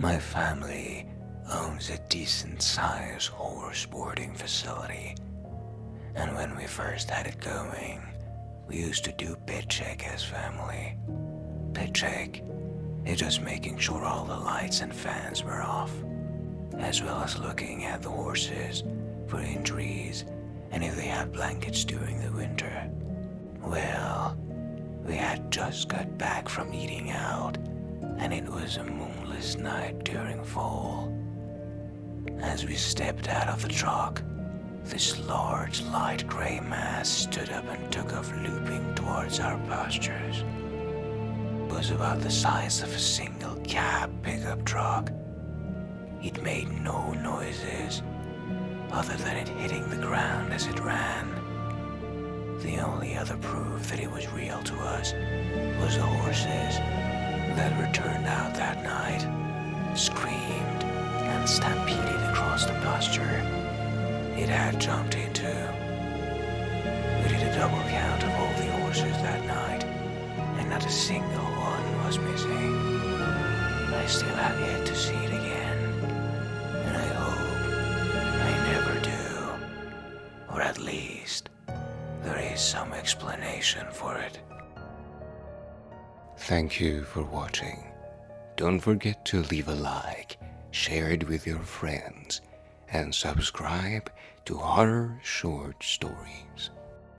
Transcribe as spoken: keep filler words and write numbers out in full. My family owns a decent-sized horse boarding facility, and when we first had it going, we used to do pit check as family. Pit check is just making sure all the lights and fans were off, as well as looking at the horses for injuries and if they had blankets during the winter. Well, we had just got back from eating out, and it was a moonless night during fall. As we stepped out of the truck, this large light gray mass stood up and took off looping towards our pastures. It was about the size of a single cab pickup truck. It made no noises other than it hitting the ground as it ran. The only other proof that it was real to us was the horses that were turned out that night, screamed and stampeded across the pasture it had jumped into. We did a double count of all the horses that night, and not a single one was missing. I still have yet to see it again, and I hope I never do, or at least there is some explanation for it. Thank you for watching. Don't forget to leave a like, share it with your friends, and subscribe to Horror Short Stories.